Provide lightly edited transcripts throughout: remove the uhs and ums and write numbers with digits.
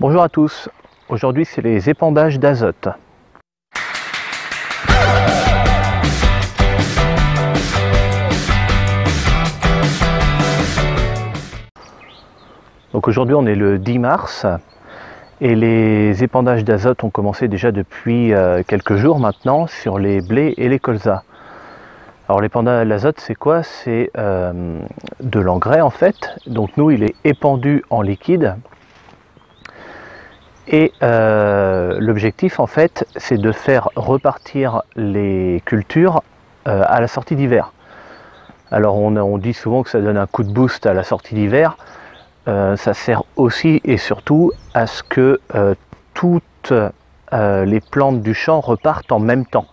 Bonjour à tous, aujourd'hui c'est les épandages d'azote. Donc aujourd'hui on est le 10 mars et les épandages d'azote ont commencé déjà depuis quelques jours maintenant sur les blés et les colzas. Alors l'épandage d'azote c'est quoi? C'est de l'engrais en fait, donc nous il est épandu en liquide. Et l'objectif en fait c'est de faire repartir les cultures à la sortie d'hiver. Alors on dit souvent que ça donne un coup de boost à la sortie d'hiver, ça sert aussi et surtout à ce que toutes les plantes du champ repartent en même temps.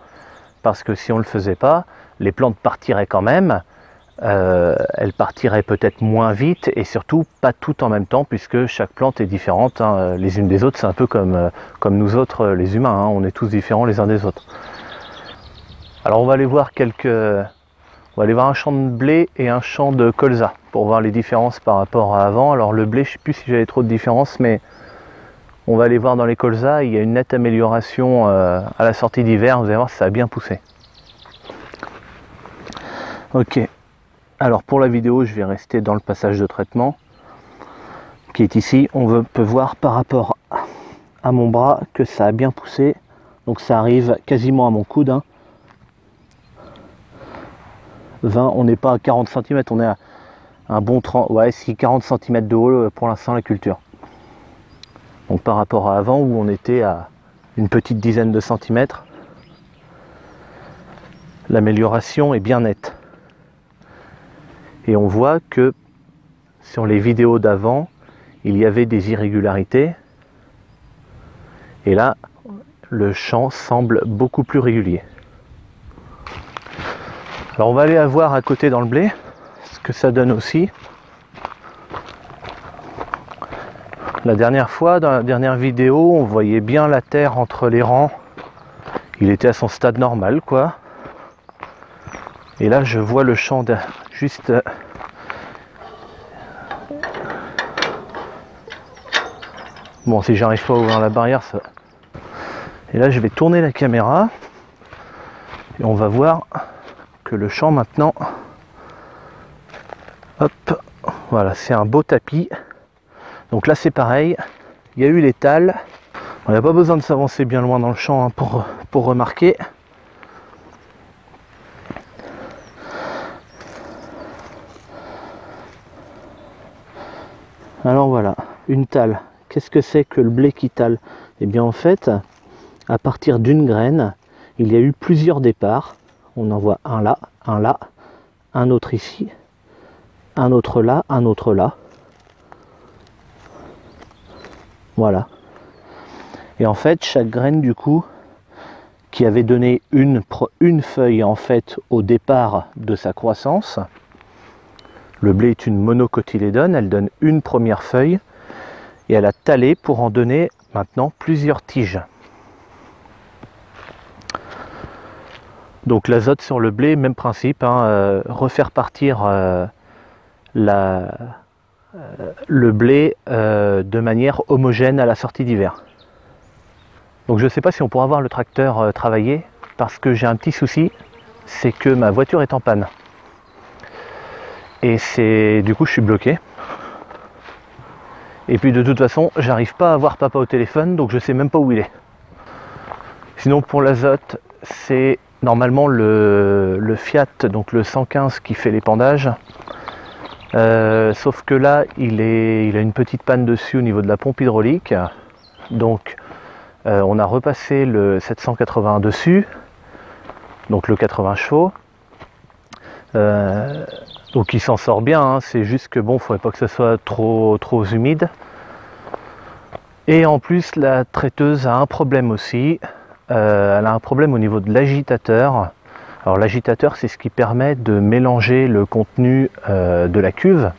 Parce que si on ne le faisait pas, les plantes partiraient quand même, elles partiraient peut-être moins vite et surtout pas toutes en même temps puisque chaque plante est différente hein, les unes des autres. C'est un peu comme nous autres les humains, hein, on est tous différents les uns des autres. Alors on va aller voir un champ de blé et un champ de colza pour voir les différences par rapport à avant. Alors le blé, je ne sais plus si j'avais trop de différences, mais on va aller voir dans les colzas, il y a une nette amélioration à la sortie d'hiver, vous allez voir ça a bien poussé. Ok. Alors pour la vidéo, je vais rester dans le passage de traitement qui est ici. On peut voir par rapport à mon bras que ça a bien poussé. Donc ça arrive quasiment à mon coude. Hein. 20, on n'est pas à 40 cm, on est à un bon 30, ouais, 40 cm de haut pour l'instant la culture. Donc par rapport à avant où on était à une petite dizaine de centimètres, l'amélioration est bien nette. Et on voit que sur les vidéos d'avant, il y avait des irrégularités. Et là, le champ semble beaucoup plus régulier. Alors on va aller voir à côté dans le blé, ce que ça donne aussi. La dernière fois, dans la dernière vidéo, on voyait bien la terre entre les rangs. Il était à son stade normal, quoi. Et là, je vois le champ juste bon, si j'arrive pas à ouvrir la barrière, ça... Et là, je vais tourner la caméra et on va voir que le champ maintenant, hop, voilà, c'est un beau tapis. Donc là, c'est pareil, il y a eu l'étale. On n'a pas besoin de s'avancer bien loin dans le champ hein, pour remarquer. Alors voilà, une tale. Qu'est-ce que c'est que le blé qui tale? Eh bien en fait, à partir d'une graine, il y a eu plusieurs départs. On en voit un là, un autre ici, un autre là, un autre là. Voilà. Et en fait, chaque graine du coup, qui avait donné une feuille en fait au départ de sa croissance, le blé est une monocotylédone, elle donne une première feuille et elle a talé pour en donner maintenant plusieurs tiges. Donc l'azote sur le blé, même principe, hein, refaire partir le blé de manière homogène à la sortie d'hiver. Donc je ne sais pas si on pourra voir le tracteur travailler parce que j'ai un petit souci, c'est que ma voiture est en panne. Et c'est du coup je suis bloqué. Et puis de toute façon j'arrive pas à avoir papa au téléphone donc je sais même pas où il est. Sinon pour l'azote c'est normalement le Fiat, donc le 115 qui fait l'épandage. Sauf que là il a une petite panne dessus au niveau de la pompe hydraulique. Donc on a repassé le 781 dessus, donc le 80 chevaux. Donc il s'en sort bien, hein. C'est juste que bon, il ne faudrait pas que ce soit trop humide. Et en plus la traiteuse a un problème aussi, elle a un problème au niveau de l'agitateur. Alors l'agitateur c'est ce qui permet de mélanger le contenu de la cuve.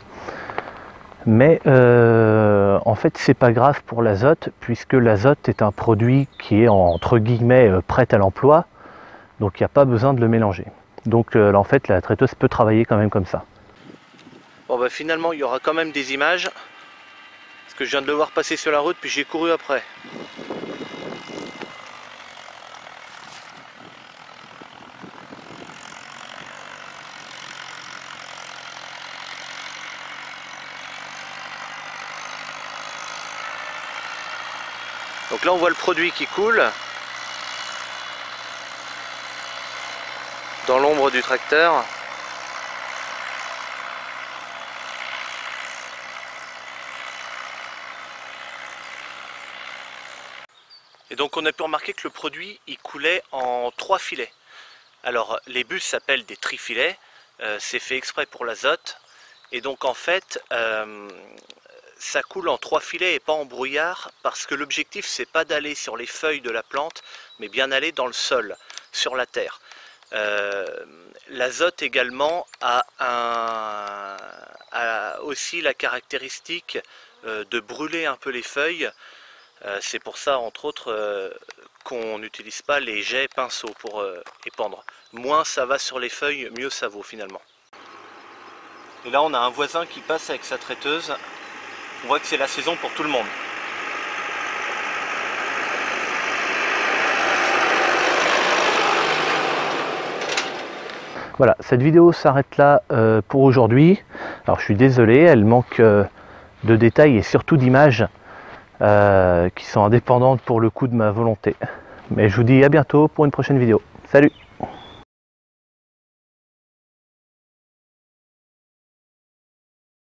Mais en fait c'est pas grave pour l'azote, puisque l'azote est un produit qui est entre guillemets prêt à l'emploi. Donc il n'y a pas besoin de le mélanger. Donc en fait la traiteuse peut travailler quand même comme ça. Bon bah finalement il y aura quand même des images. Parce que je viens de le voir passer sur la route, puis j'ai couru après. Donc là on voit le produit qui coule dans l'ombre du tracteur. Et donc on a pu remarquer que le produit il coulait en 3 filets. Alors les bus s'appellent des trifilets, c'est fait exprès pour l'azote. Et donc en fait ça coule en 3 filets et pas en brouillard, parce que l'objectif c'est pas d'aller sur les feuilles de la plante, mais bien aller dans le sol, sur la terre. L'azote également a aussi la caractéristique de brûler un peu les feuilles. C'est pour ça entre autres qu'on n'utilise pas les jets pinceaux pour épandre. Moins ça va sur les feuilles, mieux ça vaut finalement. Et là on a un voisin qui passe avec sa traiteuse. On voit que c'est la saison pour tout le monde. Voilà, cette vidéo s'arrête là pour aujourd'hui. Alors je suis désolé, elle manque de détails et surtout d'images qui sont indépendantes pour le coup de ma volonté. Mais je vous dis à bientôt pour une prochaine vidéo. Salut!